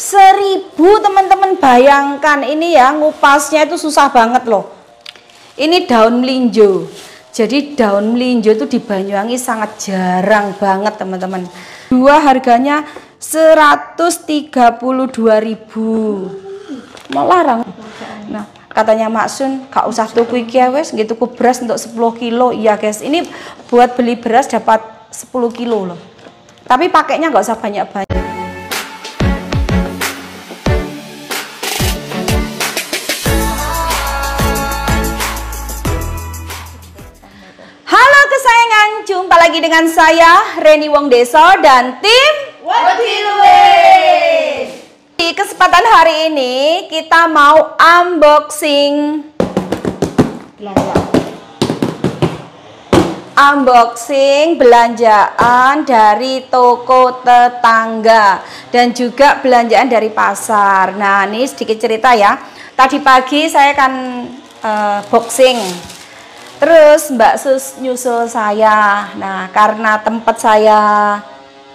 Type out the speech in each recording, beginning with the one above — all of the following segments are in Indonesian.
1000 teman-teman, bayangkan ini ya, ngupasnya itu susah banget loh. Ini daun melinjo. Jadi daun melinjo itu di Banyuwangi sangat jarang banget teman-teman. Dua harganya 132.000. Mau larang. Nah, katanya Mak Sun, gak usah tuku iki wes, gitu tuku beras untuk 10 kilo. Iya guys, ini buat beli beras dapat 10 kilo loh. Tapi pakainya gak usah banyak-banyak. Halo kesayangan, jumpa lagi dengan saya Renny Wong Ndeso dan tim Wedi Luwe. Di kesempatan hari ini kita mau unboxing belanjaan dari toko tetangga dan juga belanjaan dari pasar. Nah, ini sedikit cerita ya. Tadi pagi saya kan boxing, terus Mbak Sus nyusul saya. Nah, karena tempat saya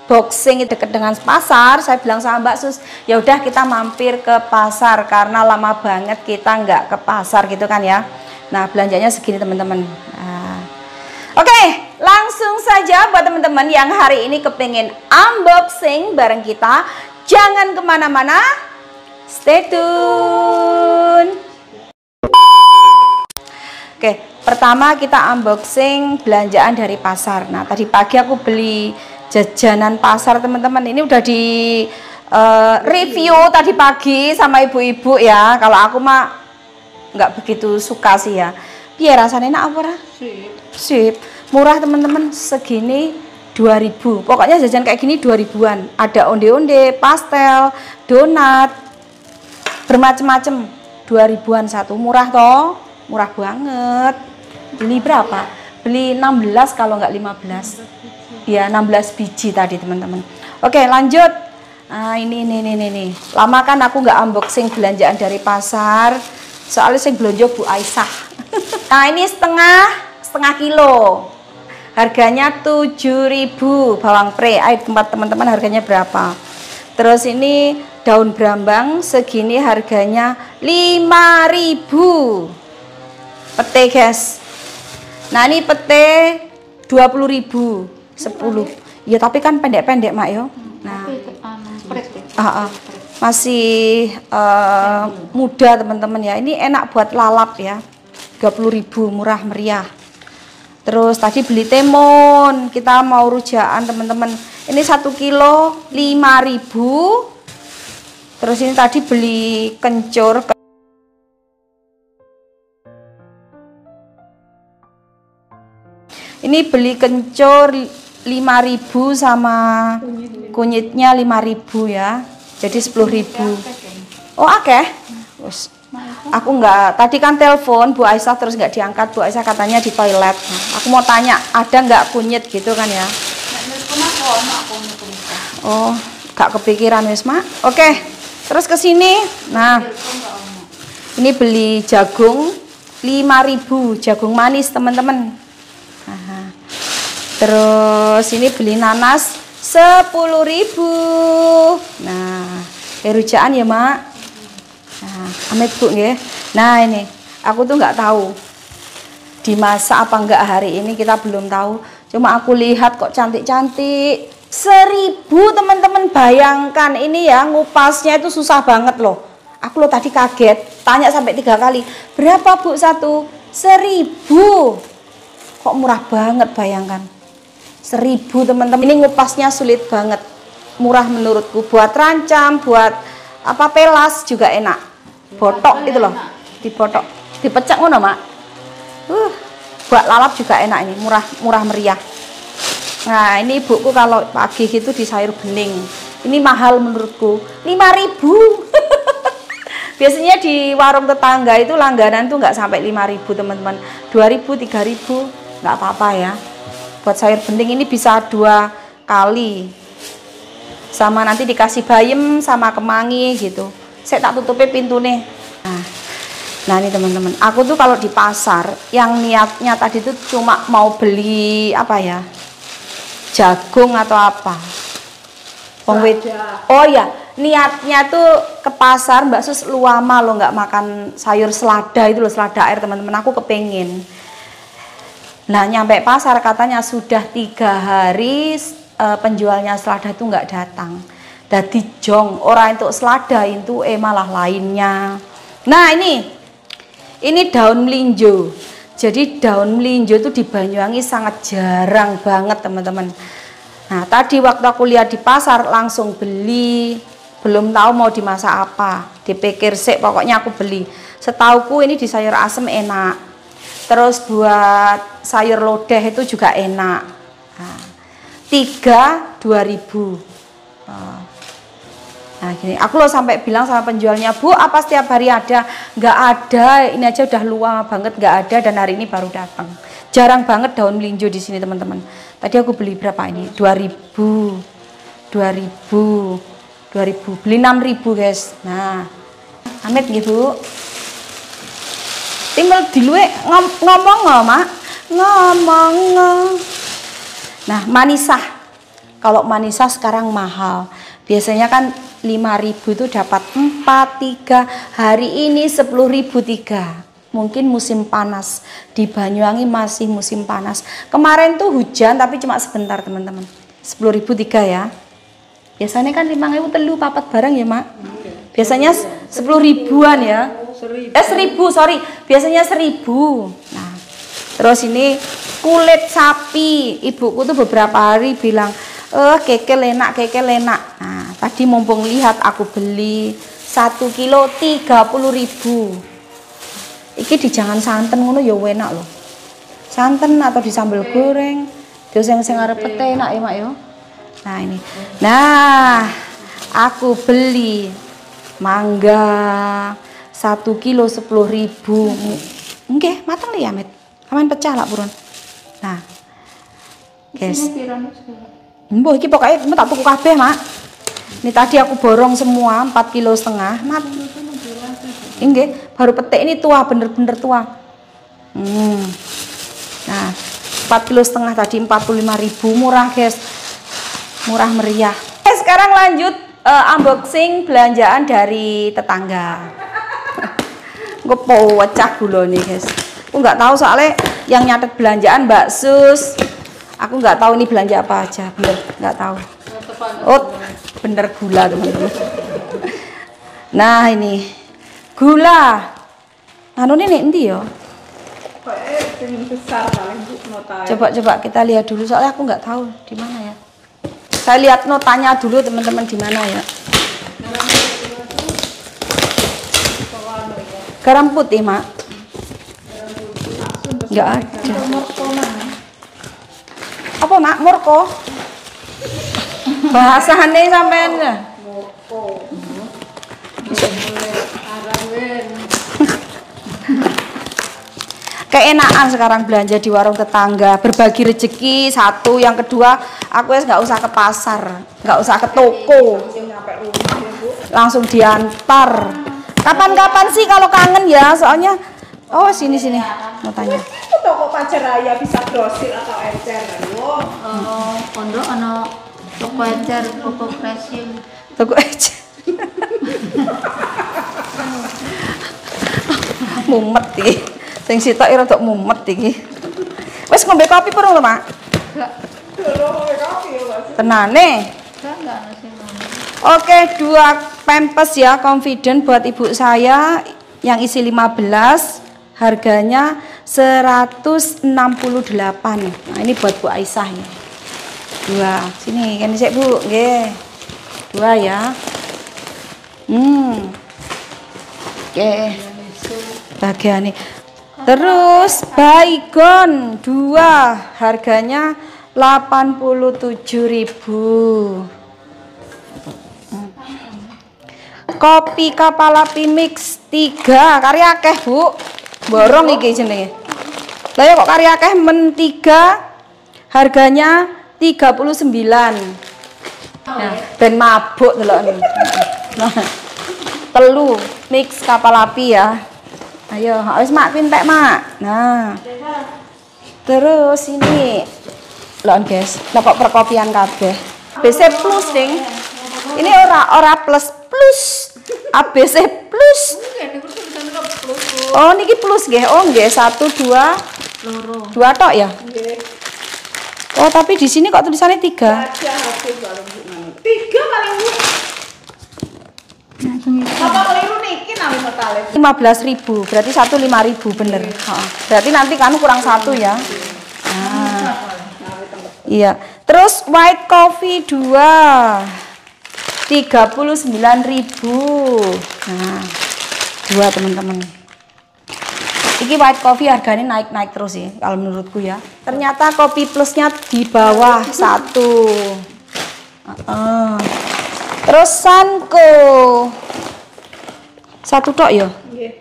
boxing dekat dengan pasar, saya bilang sama Mbak Sus, ya udah kita mampir ke pasar karena lama banget kita nggak ke pasar gitu kan ya. Nah, belanjanya segini teman-teman. Nah. Oke, langsung saja buat teman-teman yang hari ini kepengen unboxing bareng kita, jangan kemana-mana, stay tune. Oke, pertama kita unboxing belanjaan dari pasar. Nah, tadi pagi aku beli jajanan pasar teman-teman, ini udah di review tadi pagi sama ibu-ibu ya. Kalau aku mah nggak begitu suka sih ya. Biar rasanya enak apa? Sip. Murah teman-teman, segini 2000. Pokoknya jajan kayak gini 2000-an. Ada onde-onde, pastel, donat, bermacam-macam. 2000-an satu, murah toh? Murah banget. Beli berapa? Beli 16 kalau nggak 15. Ya, 16 biji tadi teman-teman. Oke, lanjut. Nah, ini. Lama kan aku nggak unboxing belanjaan dari pasar. Soalnya saya belanja Bu Aisyah. Nah, ini setengah kilo. Harganya 7.000 bawang pre. Ayo tempat teman-teman, harganya berapa? Terus ini daun brambang segini harganya 5.000. Pete, guys. Nah, ini pete 20.000. 10. Ya tapi kan pendek-pendek Mak yo. Nah, masih muda teman-teman ya. Ini enak buat lalap ya. 30.000, murah meriah. Terus tadi beli timun, kita mau rujakan teman-teman. Ini 1 kilo 5.000. Terus ini tadi beli kencur. Ini beli kencur 5.000 sama kunyitnya 5.000 ya, jadi 10.000. Oh akeh, aku nggak, tadi kan telepon Bu Aisyah terus nggak diangkat. Bu Aisyah katanya di toilet. Aku mau tanya ada nggak kunyit gitu kan ya. Oh nggak kepikiran wis Mak. Oke, terus ke sini. Nah, ini beli jagung 5.000, jagung manis teman-teman. Aha. Terus ini beli nanas 10.000. Nah, rujaan ya Mak. Nah, amit Bu ya. Nah, ini aku tuh nggak tahu dimasak apa enggak hari ini, kita belum tahu. Cuma aku lihat kok cantik-cantik. 1000 teman-teman, bayangkan ini ya, ngupasnya itu susah banget loh. Aku loh tadi kaget, tanya sampai 3 kali. Berapa Bu satu? 1000. Kok murah banget, bayangkan 1000 teman-teman. Ini ngupasnya sulit banget, murah menurutku. Buat rancam, buat apa, pelas juga enak. Botok itu loh, dibotok, dipecak ngono Mak. Buat lalap juga enak, ini murah, murah meriah. Nah, ini ibuku kalau pagi gitu di sayur bening. Ini mahal menurutku, 5.000. Biasanya di warung tetangga itu langganan tuh nggak sampai 5.000 teman-teman, 2.000, 3.000. Nggak apa-apa ya. Buat sayur bening ini bisa 2 kali. Sama nanti dikasih bayam sama kemangi gitu. Saya tak tutupi pintu nih. Nah ini teman-teman, aku tuh kalau di pasar yang niatnya tadi tuh cuma mau beli apa ya, jagung atau apa. Oh ya, niatnya tuh ke pasar, Mbak Sus lama lo nggak makan sayur selada itu loh, selada air teman-teman, aku kepengin. Nah nyampe pasar katanya sudah 3 hari penjualnya selada itu nggak datang. Dadi jong orang itu selada itu malah lainnya. Nah ini daun melinjo. Jadi daun melinjo itu di Banyuwangi sangat jarang banget teman-teman. Nah tadi waktu aku lihat di pasar langsung beli. Belum tahu mau dimasak apa, dipikir sih pokoknya aku beli. Setauku ini di sayur asem enak, terus buat sayur lodeh itu juga enak. Nah, 3 2000. Nah gini, aku loh sampai bilang sama penjualnya, Bu apa setiap hari ada? Nggak ada, ini aja udah lama banget nggak ada dan hari ini baru datang. Jarang banget daun melinjo di sini teman-teman. Tadi aku beli berapa ini? 2000, beli 6000 guys. Nah, amit nih Bu. Timbel di luwe ngomong mak, ngomong. Nah manisah, kalau manisah sekarang mahal. Biasanya kan 5000 itu dapat 4, 3. Hari ini 10.003. Mungkin musim panas di Banyuwangi, masih musim panas. Kemarin tuh hujan tapi cuma sebentar teman-teman. 10.003 ya. Biasanya kan 5.000 telu papat barang ya mak. Biasanya 10.000-an ya. 1000, sorry. Biasanya 1000. Nah, terus ini kulit sapi. Ibuku tuh beberapa hari bilang, kekel enak. Nah, tadi mumpung lihat aku beli 1 kilo 30.000. Iki dijangan santen ngono ya enak loh. Santen atau di sambal goreng. Terus sing arep pete enak ya mak ya. Nah ini, nah aku beli mangga 1 kilo 10.000. Nggih, mateng le ya, Met. Aman pecah lak purun. Nah. Guys. Mbuh iki pokoke tak tuku kabeh, Mak. Ini tadi aku borong semua 4,5 kilo. Mat. Nggih, baru petik ini tua, bener-bener tua. Nah, 4,5 kilo tadi 45.000, murah, guys. Murah meriah. Oke, sekarang lanjut unboxing belanjaan dari tetangga. Gue mau wecah gula nih guys. Aku nggak tahu soalnya yang nyatet belanjaan Mbak Sus. Aku nggak tahu ini belanja apa aja. Bener nggak tahu. Oh, bener gula teman-teman. Nah ini gula. Anu ini nanti yo. Coba kita lihat dulu soalnya aku nggak tahu di mana ya. Saya lihat notanya dulu teman-teman di mana ya. Garam putih mak. Nggak ada. Apa mak murko? Bahasane sampean. Murko. Keenaan sekarang belanja di warung tetangga, berbagi rezeki satu, yang kedua aku nggak usah ke pasar, nggak usah ke toko, langsung diantar. Kapan-kapan sih kalau kangen ya, soalnya oh sini mau tanya. Toko Pacar Raya bisa grosir atau encer? Kondo ono toko encer, toko pressing, toko encer. Mumet nih. Sing sitok ora tok mumet iki. Wis ngombe kopi purung lho, Mak? Enggak. Durung kopi lho, Mas. Tenane? Enggak, masih ngombe. Oke, 2 pempes ya, confident buat ibu saya yang isi 15, harganya 168. Nah, ini buat Bu Aisyah ya. 2. Sini, kene sik, Bu. Nggih. 2 ya. Oke. Bagian ini. Terus Baygon 2 harganya 87.000. Kopi Kapal Api mix 3 karya akeh Bu. Borong iki jenenge. Lah kok karya akeh men 3 harganya 39. Nah, ben mabuk delok. Nah. Telu mix Kapal Api ya. Ayo, harus mak pintek mak. Nah, terus ini, loh guys, lekok perkopian kabeh. BC plus ding. Ini ora plus ABC plus. Oh niki plus nggih. Oh nggih 1 2 2 tok ya. Oh tapi di sini kok tulisannya 3. 3 kali ini. Apa keliru niki nami totale? 15.000. Berarti 1 5.000 bener. Heeh. Berarti nanti kamu kurang 1 ya. Iya. Terus white coffee 2 39.000. Nah, 2 teman-teman. Ini white coffee harganya naik-naik terus sih kalau menurutku ya. Ternyata kopi plusnya di bawah 1. Terus Sanko 1 tok ya? Nggih.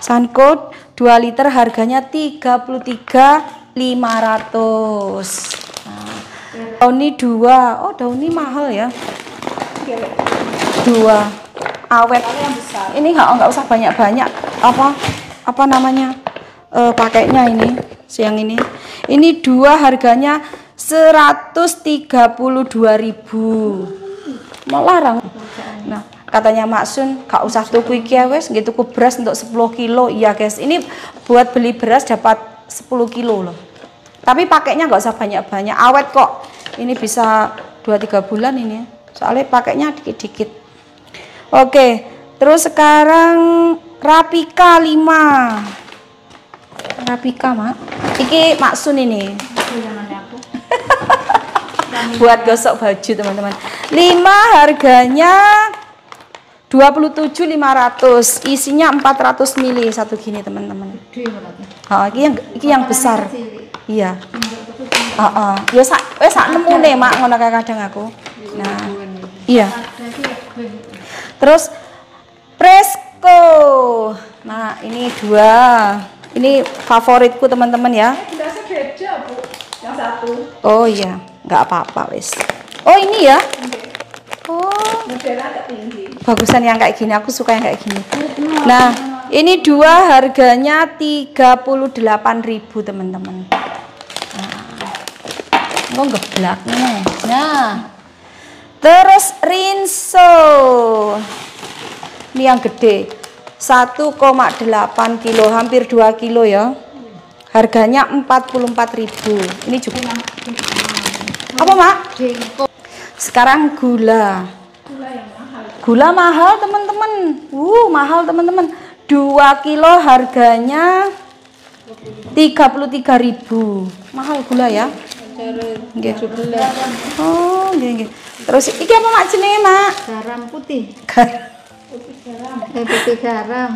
Sanko 2 liter harganya 33.500. Dauni 2, oh dauni mahal ya. 2 awet. Ini nggak usah banyak-banyak. Apa namanya pakainya ini siang ini. Ini 2 harganya 132.000. Mau larang. Nah katanya Mak Sun nggak usah tuku iki wes, nggih tuku beras untuk 10 kilo ya guys. Ini buat beli beras dapat 10 kilo loh. Tapi pakainya nggak usah banyak-banyak, awet kok. Ini bisa 2-3 bulan ini. Soalnya pakainya dikit-dikit. Oke, terus sekarang Rapika 5. Rapika, Mak. Iki Mak Sun ini. Buat gosok baju, teman-teman. 5 harganya 27.500. Isinya 400 ml satu gini, teman-teman. Oh, iki yang besar. Iya. Heeh. Ya sak nemune Mak ngono kadang aku. Nah. Iya. Terus Presco. Nah, ini 2. Ini favoritku teman-teman ya. Yang 1. Oh iya, enggak apa-apa wis. Oh, ini ya. Oh, bagusan yang kayak gini, aku suka yang kayak gini. Nah, ini 2 harganya 38.000, teman-teman. Kok geblak nih. Nah. Terus Rinso. Ini yang gede. 1,8 kilo, hampir 2 kilo ya. Harganya 44.000. Ini juga. Apa, Mak? Sekarang gula. Gula mahal, teman-teman. Mahal, teman-teman. 2 kilo harganya 33.000. Mahal gula ya. Nggih. Oh, nggih nggih. Terus iki apa Mak jenenge, Mak? Garam putih. Garam.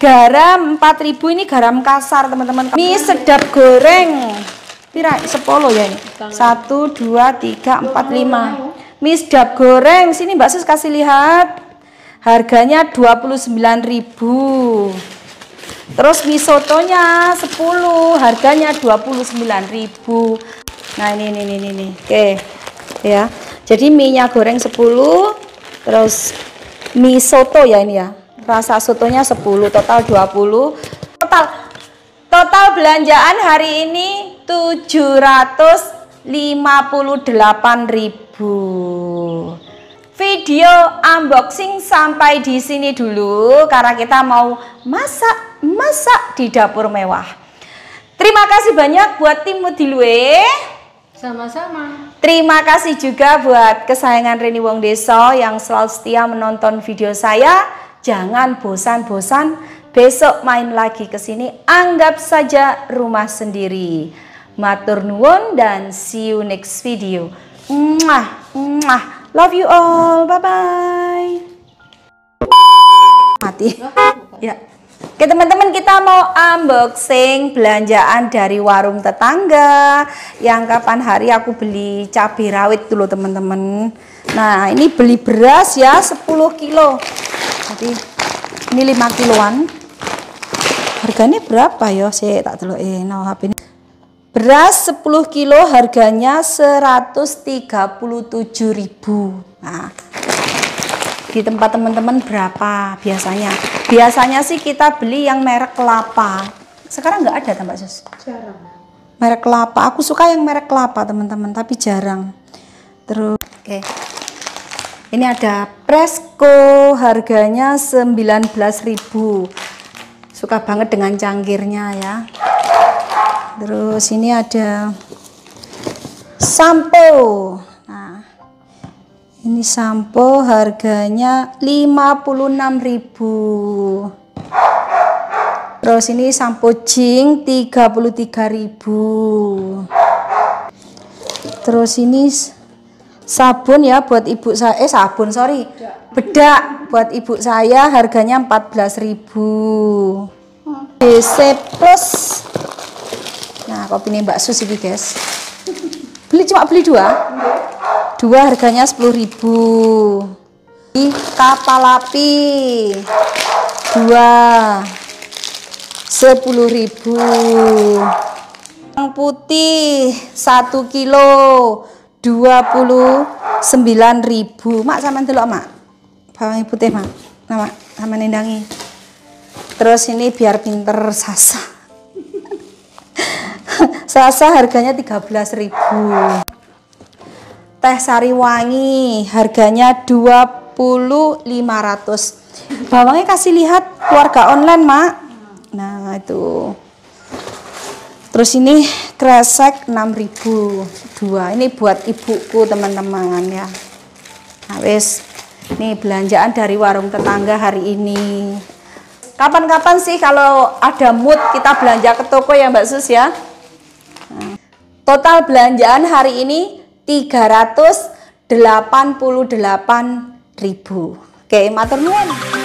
Garam 4.000 ini garam kasar, teman-teman. Mi sedap goreng. Pira? 10 ya ini. 1 2 3 4 5. Mi sedap goreng. Sini Mbak Sus kasih lihat. Harganya 29.000. Terus mi sotonya 10, harganya 29.000. Nah ini. Oke ya, jadi minyak goreng 10, terus mie soto ya ini ya, rasa sotonya 10, total 20. Total belanjaan hari ini 758.000. Video unboxing sampai di sini dulu karena kita mau masak di dapur mewah. Terima kasih banyak buat tim Wedi Luwe. Sama-sama. Terima kasih juga buat kesayangan Renny Wong Ndeso yang selalu setia menonton video saya. Jangan bosan-bosan, besok main lagi ke sini. Anggap saja rumah sendiri. Matur nuwun dan see you next video. Love you all. Bye-bye. Mati. Ya. Oke teman-teman, kita mau unboxing belanjaan dari warung tetangga. Yang kapan hari aku beli cabai rawit dulu teman-teman. Nah ini beli beras ya 10 kilo. Jadi ini 5 kiloan. Harganya berapa ya? Saya tak telok no HP ini. Beras 10 kilo harganya 137.000. Nah. Di tempat teman-teman berapa biasanya? Biasanya sih kita beli yang merek Kelapa. Sekarang nggak ada, Mbak Sus? Jarang. Merek Kelapa. Aku suka yang merek Kelapa, teman-teman, tapi jarang. Terus, oke. Ini ada Presco, harganya 19.000. Suka banget dengan cangkirnya ya. Terus ini ada sampo. Nah, ini sampo harganya 56.000. Terus ini sampo jing 33.000. Terus ini sabun ya buat ibu saya, bedak buat ibu saya harganya 14.000. ABC plus. Nah, kopi ini Mbak Sus ini, guys. Cuma beli dua harganya 10.000. Di Kapal Api 2 10.000. Yang putih 1 kilo 29.000. Mak sampean delok, Mak. Bawang putih, Mak. Nah, Mak, sampean nendangi. Terus ini biar pinter Sasa. Sasa harganya 13.000. Teh Sariwangi harganya 20.500. Bawangnya kasih lihat keluarga online, Mak. Nah, itu. Terus ini kresek 6.000 dua. Ini buat ibuku, teman-teman ya. Nah, wis. Nih belanjaan dari warung tetangga hari ini. Kapan-kapan sih kalau ada mood kita belanja ke toko ya Mbak Sus ya. Nah, total belanjaan hari ini 388.000. Oke, matur nuwun.